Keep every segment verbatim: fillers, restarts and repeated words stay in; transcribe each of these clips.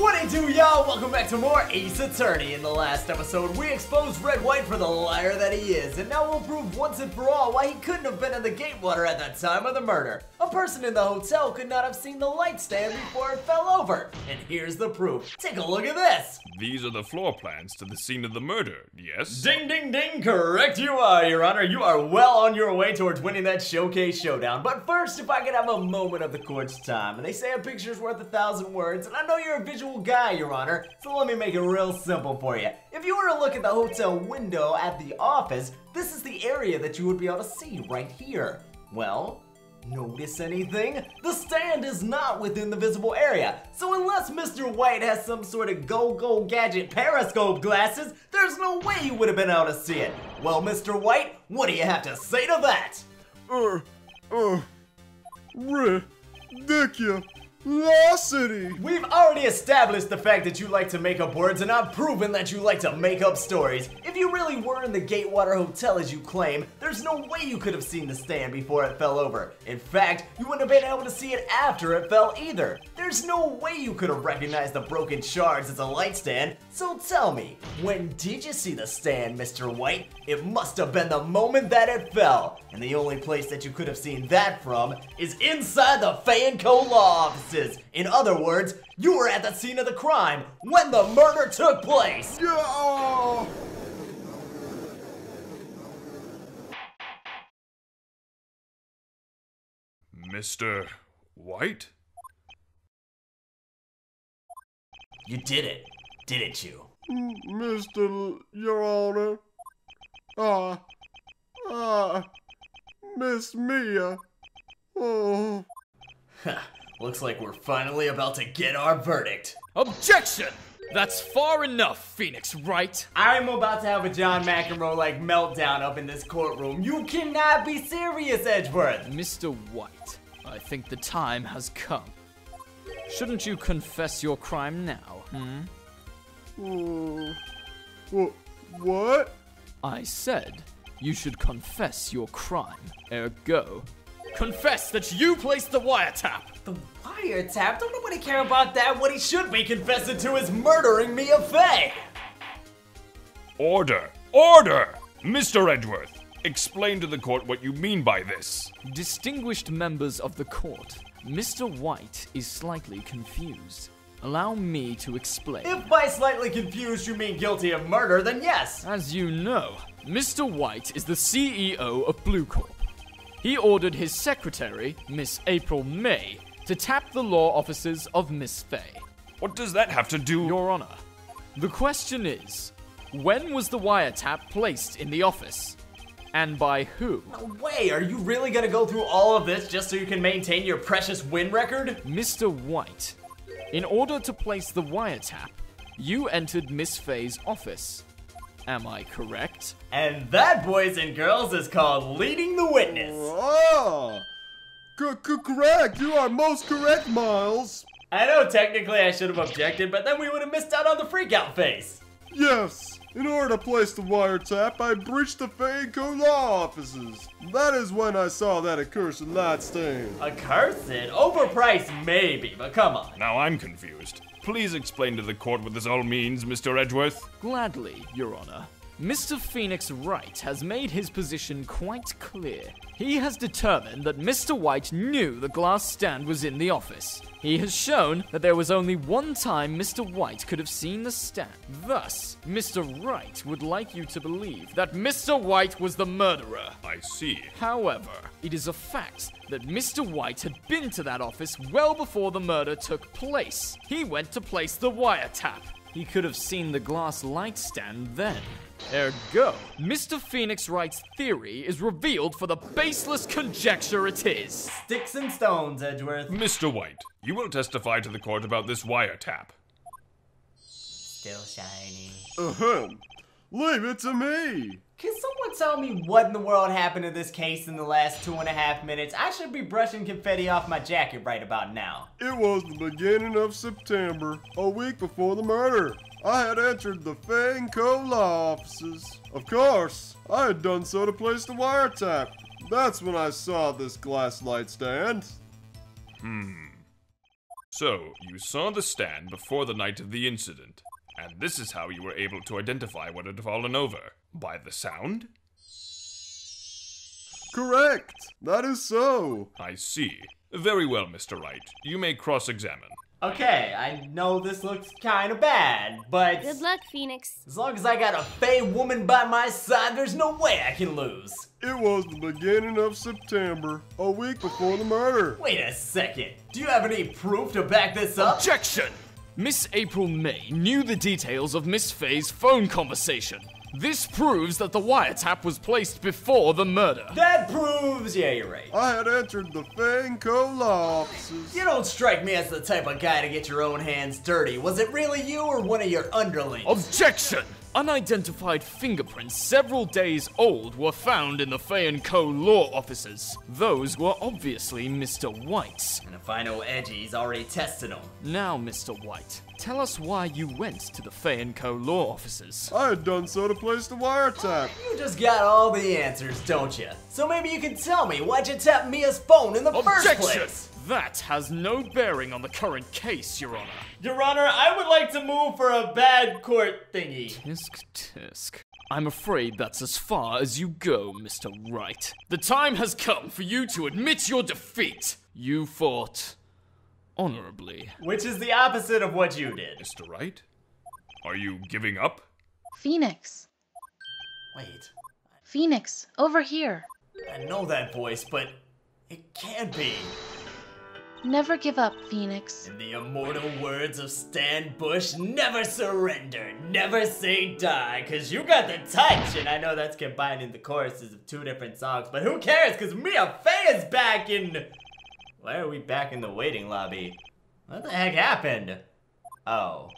What do you do, y'all? Welcome back to more Ace Attorney. In the last episode, we exposed Redd White for the liar that he is, and now we'll prove once and for all why he couldn't have been in the Gatewater at the time of the murder. A person in the hotel could not have seen the light stand before it fell over, and here's the proof. Take a look at this. These are the floor plans to the scene of the murder, yes? Ding, ding, ding, correct you are, Your Honor. You are well on your way towards winning that showcase showdown, but first, if I could have a moment of the court's time, and they say a picture's worth a thousand words, and I know you're a visual guy, Your Honor, so let me make it real simple for you. If you were to look at the hotel window at the office, this is the area that you would be able to see right here. Well, notice anything? The stand is not within the visible area, so unless Mister White has some sort of go-go gadget periscope glasses, there's no way you would have been able to see it. Well, Mister White, what do you have to say to that? Uh, uh, ridiculous. We've already established the fact that you like to make up words, and I've proven that you like to make up stories. If you really were in the Gatewater Hotel as you claim, there's no way you could have seen the stand before it fell over. In fact, you wouldn't have been able to see it after it fell either. There's no way you could have recognized the broken shards as a light stand. So tell me, when did you see the stand, Mister White? It must have been the moment that it fell. And the only place that you could have seen that from is inside the Fanco Lobs. In other words, you were at the scene of the crime when the murder took place! Yeah. Mister White? You did it, didn't you? Mister Your Honor, ah, uh, ah, uh, Miss Mia, oh. Huh. Looks like we're finally about to get our verdict. Objection! That's far enough, Phoenix Wright. I'm about to have a John McEnroe-like meltdown up in this courtroom. You cannot be serious, Edgeworth! Mister White, I think the time has come. Shouldn't you confess your crime now, hmm? Uh, wh what? I said you should confess your crime, ergo. Confess that you placed the wiretap! The wiretap? Don't nobody care about that. What he should be confessing to is murdering Mia Fey! Order! Order! Mister Edgeworth, explain to the court what you mean by this. Distinguished members of the court, Mister White is slightly confused. Allow me to explain. If by slightly confused you mean guilty of murder, then yes! As you know, Mister White is the C E O of Blue Court. He ordered his secretary, Miss April May, to tap the law offices of Miss Fey. What does that have to do? Your Honor, the question is, when was the wiretap placed in the office? And by who? No way, are you really gonna go through all of this just so you can maintain your precious win record? Mister White, in order to place the wiretap, you entered Miss Fey's office. Am I correct? And that, boys and girls, is called leading the witness. Oh, correct. You are most correct, Miles. I know technically I should have objected, but then we would have missed out on the freakout face. Yes. In order to place the wiretap, I breached the Fanco law offices. That is when I saw that accursed light stand. Accursed? Overpriced, maybe, but come on. Now I'm confused. Please explain to the court what this all means, Mister Edgeworth. Gladly, Your Honor. Mister Phoenix Wright has made his position quite clear. He has determined that Mister White knew the glass stand was in the office. He has shown that there was only one time Mister White could have seen the stand. Thus, Mister Wright would like you to believe that Mister White was the murderer. I see. However, it is a fact that Mister White had been to that office well before the murder took place. He went to place the wiretap. He could have seen the glass light stand then. Ergo, Mister Phoenix Wright's theory is revealed for the baseless conjecture it is. Sticks and stones, Edgeworth. Mister White, you will testify to the court about this wiretap. Still shiny. Ahem. Leave it to me. Can someone tell me what in the world happened to this case in the last two and a half minutes? I should be brushing confetti off my jacket right about now. It was the beginning of September, a week before the murder. I had entered the Fanco law offices. Of course, I had done so to place the wiretap. That's when I saw this glass light stand. Hmm. So, you saw the stand before the night of the incident, and this is how you were able to identify what had fallen over. By the sound? Correct! That is so! I see. Very well, Mister Wright. You may cross-examine. Okay, I know this looks kinda bad, but... Good luck, Phoenix. As long as I got a Fey woman by my side, there's no way I can lose. It was the beginning of September, a week before the murder. Wait a second. Do you have any proof to back this up? Objection! Miss April May knew the details of Miss Fey's phone conversation. This proves that the wiretap was placed before the murder. That proves, yeah, you're right. I had entered the Fanco Lobs. You don't strike me as the type of guy to get your own hands dirty. Was it really you or one of your underlings? Objection! Unidentified fingerprints several days old were found in the Fey and Co. law offices. Those were obviously Mister White's. And if I know Edgy, he's already tested them. Now, Mister White, tell us why you went to the Fey and Co. law offices. I had done so to place the wiretap. You just got all the answers, don't you? So maybe you can tell me why'd you tap Mia's phone in the Objection! First place? That has no bearing on the current case, Your Honor. Your Honor, I would like to move for a bad court thingy. Tisk, tisk. I'm afraid that's as far as you go, Mister Wright. The time has come for you to admit your defeat. You fought honorably. Which is the opposite of what you did. Mister Wright? Are you giving up? Phoenix. Wait. Phoenix, over here. I know that voice, but it can't be. Never give up, Phoenix. In the immortal words of Stan Bush, never surrender, never say die, cause you got the touch! And I know that's combining the choruses of two different songs, but who cares, cause Mia Fey is back in... Why are we back in the waiting lobby? What the heck happened? Oh,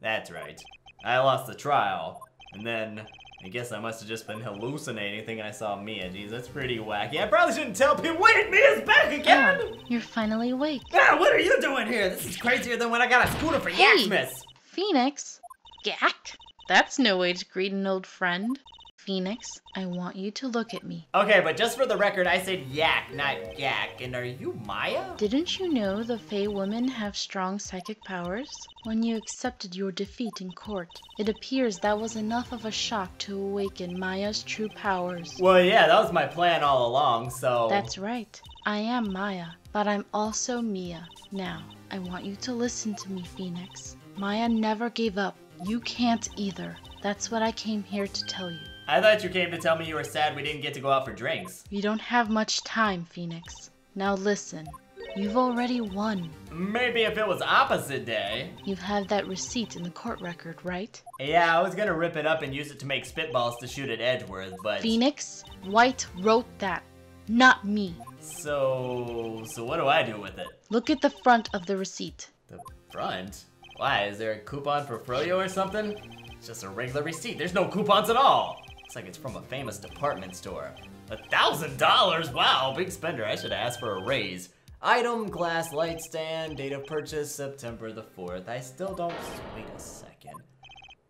that's right. I lost the trial, and then... I guess I must have just been hallucinating thinking I saw Mia. Jeez, that's pretty wacky. I probably shouldn't tell people. Wait, Mia's back again! Oh, you're finally awake. Ah, what are you doing here? This is crazier than when I got a scooter for hey, Yaxmas! Phoenix? Gack? That's no way to greet an old friend. Phoenix, I want you to look at me. Okay, but just for the record, I said yak, not gack. And are you Maya? Didn't you know the Fey women have strong psychic powers? When you accepted your defeat in court, it appears that was enough of a shock to awaken Maya's true powers. Well, yeah, that was my plan all along, so... That's right. I am Maya, but I'm also Mia. Now, I want you to listen to me, Phoenix. Maya never gave up. You can't either. That's what I came here to tell you. I thought you came to tell me you were sad we didn't get to go out for drinks. You don't have much time, Phoenix. Now listen, you've already won. Maybe if it was opposite day. You have that receipt in the court record, right? Yeah, I was gonna rip it up and use it to make spitballs to shoot at Edgeworth, but... Phoenix, White wrote that, not me. So... so what do I do with it? Look at the front of the receipt. The front? Why, is there a coupon for Froyo or something? It's just a regular receipt, there's no coupons at all. Looks like it's from a famous department store. A thousand dollars? Wow, big spender. I should ask for a raise. Item, glass, light stand, date of purchase, September the fourth. I still don't... Wait a second.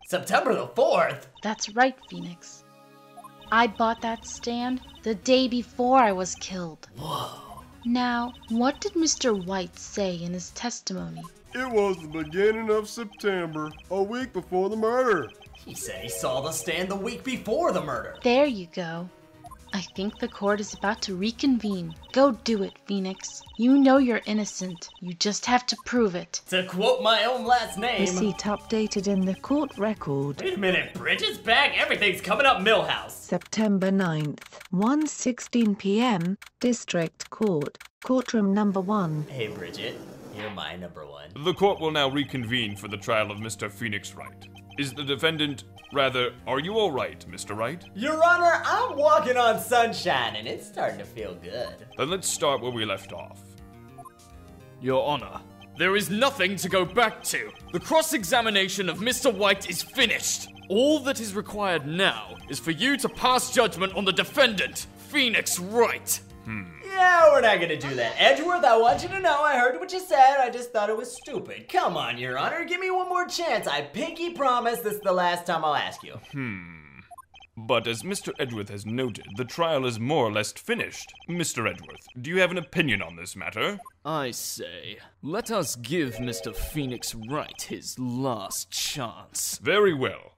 September the fourth? That's right, Phoenix. I bought that stand the day before I was killed. Whoa. Now, what did Mister White say in his testimony? It was the beginning of September, a week before the murder. He said he saw the stand the week before the murder. There you go. I think the court is about to reconvene. Go do it, Phoenix. You know you're innocent. You just have to prove it. To quote my own last name. Receipt updated in the court record. Wait a minute, Bridget's back. Everything's coming up Millhouse. September ninth, one sixteen p m, District Court, courtroom number one. Hey, Bridget. You're my number one. The court will now reconvene for the trial of Mister Phoenix Wright. Is the defendant, rather, are you all right, Mister Wright? Your Honor, I'm walking on sunshine, and it's starting to feel good. Then let's start where we left off. Your Honor, there is nothing to go back to. The cross-examination of Mister White is finished. All that is required now is for you to pass judgment on the defendant, Phoenix Wright. Hmm. Yeah, we're not gonna do that. Edgeworth, I want you to know I heard what you said. I just thought it was stupid. Come on, Your Honor, give me one more chance. I pinky promise this is the last time I'll ask you. Hmm. But as Mister Edgeworth has noted, the trial is more or less finished. Mister Edgeworth, do you have an opinion on this matter? I say, let us give Mister Phoenix Wright his last chance. Very well.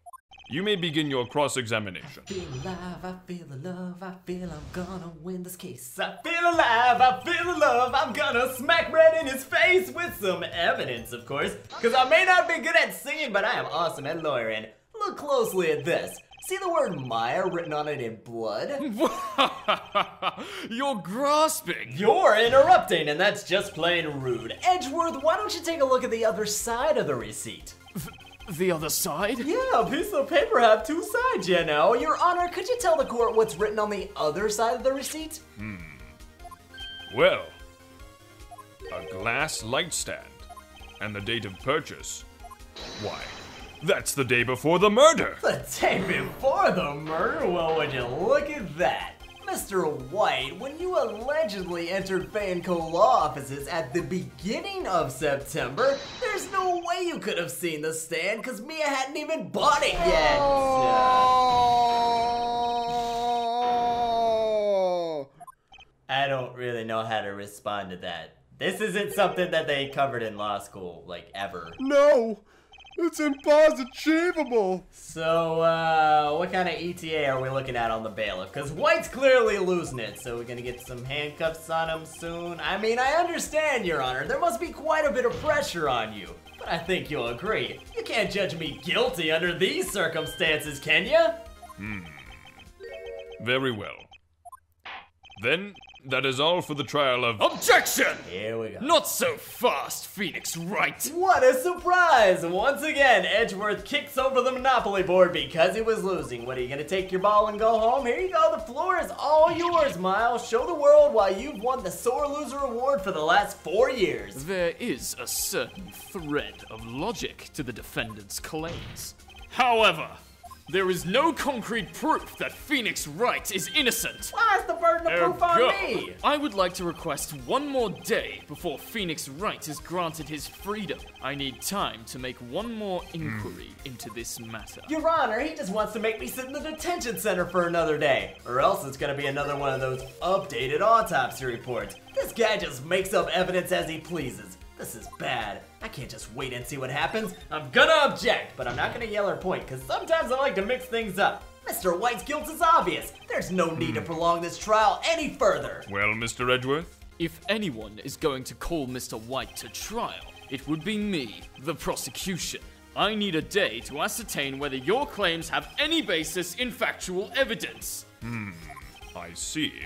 You may begin your cross-examination. I feel alive, I feel alive, I feel I'm gonna win this case. I feel alive, I feel alive, I'm gonna smack Redd in his face with some evidence, of course. Cause I may not be good at singing, but I am awesome at lawyering. Look closely at this. See the word Maya written on it in blood? You're grasping! You're interrupting, and that's just plain rude. Edgeworth, why don't you take a look at the other side of the receipt? The other side? Yeah, a piece of paper have two sides, you know. Your Honor, could you tell the court what's written on the other side of the receipt? Hmm. Well, a glass light stand, and the date of purchase. Why, that's the day before the murder! The day before the murder? Well, would you look at that. Mister White, when you allegedly entered Fanco Law offices at the beginning of September, there's no way you could have seen the stand because Mia hadn't even bought it yet. Oh. I don't really know how to respond to that. This isn't something that they covered in law school, like, ever. No! It's impossible. So, uh, what kind of E T A are we looking at on the bailiff? Because White's clearly losing it, so we're gonna get some handcuffs on him soon. I mean, I understand, Your Honor. There must be quite a bit of pressure on you. But I think you'll agree. You can't judge me guilty under these circumstances, can ya? Hmm. Very well. Then, that is all for the trial of— OBJECTION! Here we go. Not so fast, Phoenix Wright! What a surprise! Once again, Edgeworth kicks over the Monopoly board because he was losing. What, are you gonna take your ball and go home? Here you go, the floor is all yours, Miles. Show the world why you've won the sore loser award for the last four years. There is a certain thread of logic to the defendant's claims. However, there is no concrete proof that Phoenix Wright is innocent. Why is the burden of proof on me? I would like to request one more day before Phoenix Wright is granted his freedom. I need time to make one more inquiry into this matter. Your Honor, he just wants to make me sit in the detention center for another day, or else it's gonna be another one of those updated autopsy reports. This guy just makes up evidence as he pleases. This is bad. I can't just wait and see what happens. I'm gonna object, but I'm not gonna yell or point, because sometimes I like to mix things up. Mister White's guilt is obvious. There's no need to prolong this trial any further. Well, Mister Edgeworth? If anyone is going to call Mister White to trial, it would be me, the prosecution. I need a day to ascertain whether your claims have any basis in factual evidence. Hmm, I see.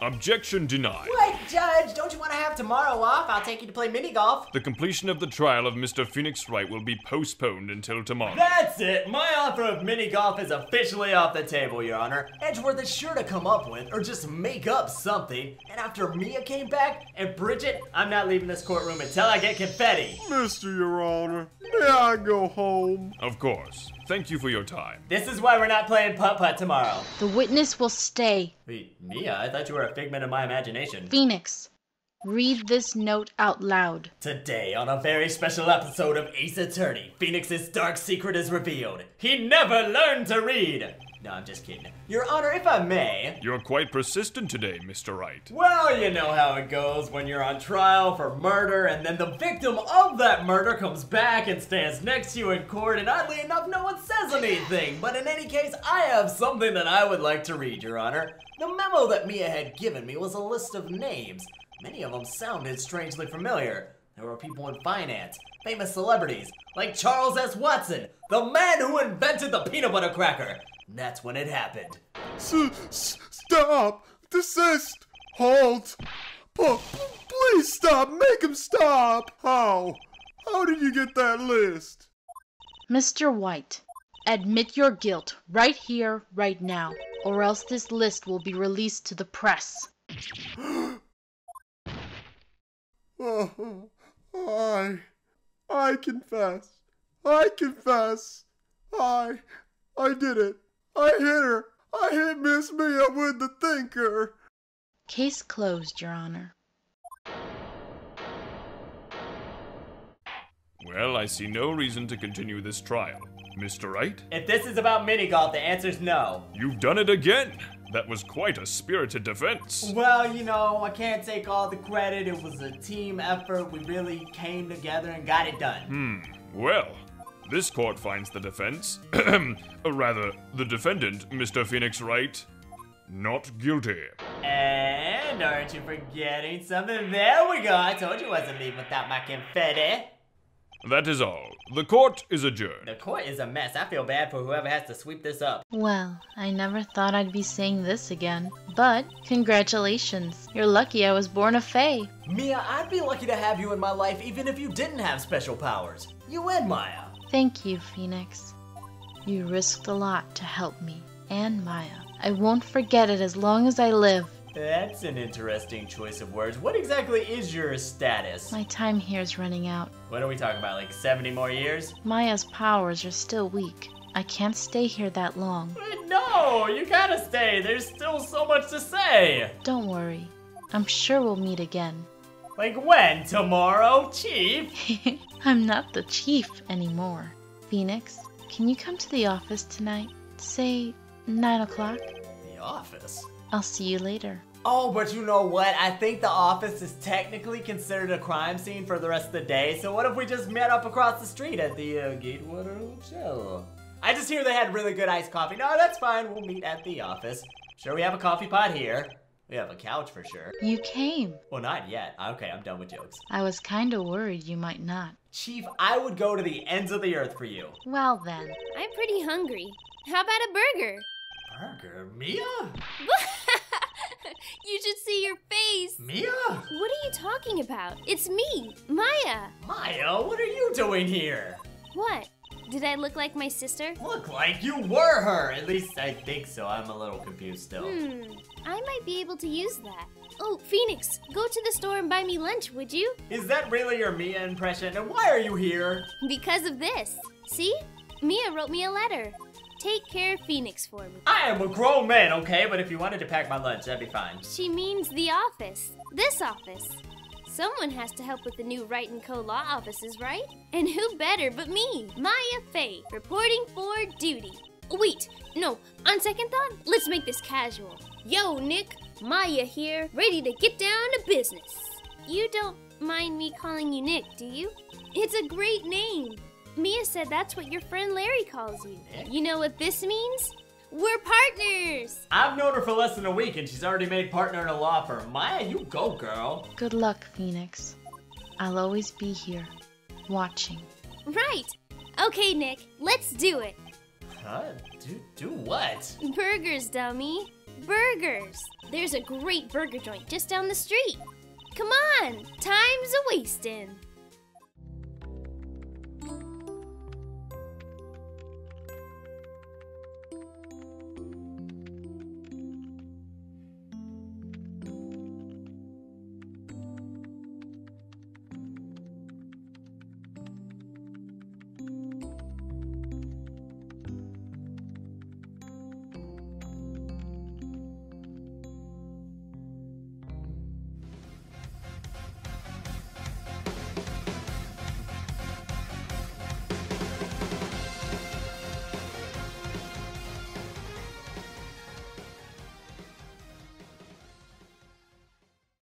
Objection denied. Wait, Judge, don't you want to have tomorrow off? I'll take you to play mini-golf. The completion of the trial of Mister Phoenix Wright will be postponed until tomorrow. That's it! My offer of mini-golf is officially off the table, Your Honor. Edgeworth is sure to come up with, or just make up something. And after Mia came back, and Bridget, I'm not leaving this courtroom until I get confetti. Mister Your Honor, may I go home? Of course. Thank you for your time. This is why we're not playing putt-putt tomorrow. The witness will stay. Wait, Mia, I thought you were a figment of my imagination. Phoenix, read this note out loud. Today, on a very special episode of Ace Attorney, Phoenix's dark secret is revealed. He never learned to read. No, I'm just kidding. Your Honor, if I may. You're quite persistent today, Mister Wright. Well, you know how it goes when you're on trial for murder, and then the victim of that murder comes back and stands next to you in court, and oddly enough, no one says anything. But in any case, I have something that I would like to read, Your Honor. The memo that Mia had given me was a list of names. Many of them sounded strangely familiar. There were people in finance, famous celebrities, like Charles S. Watson, the man who invented the peanut butter cracker. And that's when it happened. S-s-stop! Desist! Halt! P- please stop! Make him stop! How? How did you get that list? Mister White, admit your guilt right here, right now, or else this list will be released to the press. Oh, I... I confess. I confess. I... I did it. I hit her! I hit Miss Mia with the thinker! Case closed, Your Honor. Well, I see no reason to continue this trial. Mister Wright? If this is about mini-golf, the answer's no. You've done it again. That was quite a spirited defense. Well, you know, I can't take all the credit. It was a team effort. We really came together and got it done. Hmm. Well, this court finds the defense, or rather, the defendant, Mister Phoenix Wright, not guilty. And aren't you forgetting something? There we go. I told you I wasn't leaving without my confetti. That is all. The court is adjourned. The court is a mess. I feel bad for whoever has to sweep this up. Well, I never thought I'd be saying this again. But, congratulations. You're lucky I was born a Fey. Mia, I'd be lucky to have you in my life even if you didn't have special powers. You and Maya. Thank you, Phoenix. You risked a lot to help me and Maya. I won't forget it as long as I live. That's an interesting choice of words. What exactly is your status? My time here is running out. What are we talking about, like seventy more years? Maya's powers are still weak. I can't stay here that long. No, you gotta stay. There's still so much to say. Don't worry. I'm sure we'll meet again. Like when? Tomorrow, Chief? I'm not the Chief anymore. Phoenix, can you come to the office tonight? Say, nine o'clock? The office? I'll see you later. Oh, but you know what? I think the office is technically considered a crime scene for the rest of the day, so what if we just met up across the street at the uh, Gatewater Hotel? I just hear they had really good iced coffee. No, that's fine. We'll meet at the office. Sure, we have a coffee pot here. We have a couch for sure. You came. Well, not yet. Okay, I'm done with jokes. I was kind of worried you might not. Chief, I would go to the ends of the earth for you. Well then. I'm pretty hungry. How about a burger? Burger? Mia? You should see your face. Mia? What are you talking about? It's me, Maya. Maya, what are you doing here? What? Did I look like my sister? Look like you were her. At least I think so. I'm a little confused still. Hmm. I might be able to use that. Oh, Phoenix, go to the store and buy me lunch, would you? Is that really your Mia impression? And why are you here? Because of this. See? Mia wrote me a letter. Take care of Phoenix for me. I am a grown man, okay? But if you wanted to pack my lunch, that'd be fine. She means the office. This office. Someone has to help with the new Wright and Co. law offices, right? And who better but me, Maya Fey, reporting for duty. Wait, no, on second thought, let's make this casual. Yo, Nick, Maya here, ready to get down to business. You don't mind me calling you Nick, do you? It's a great name. Mia said that's what your friend Larry calls you. Nick? You know what this means? We're partners! I've known her for less than a week and she's already made partner in a law firm. Maya, you go, girl. Good luck, Phoenix. I'll always be here, watching. Right! Okay, Nick, let's do it. Huh? Do, do what? Burgers, dummy. Burgers. There's a great burger joint just down the street. Come on, time's a-wastin'.